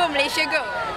Go Malaysia, go!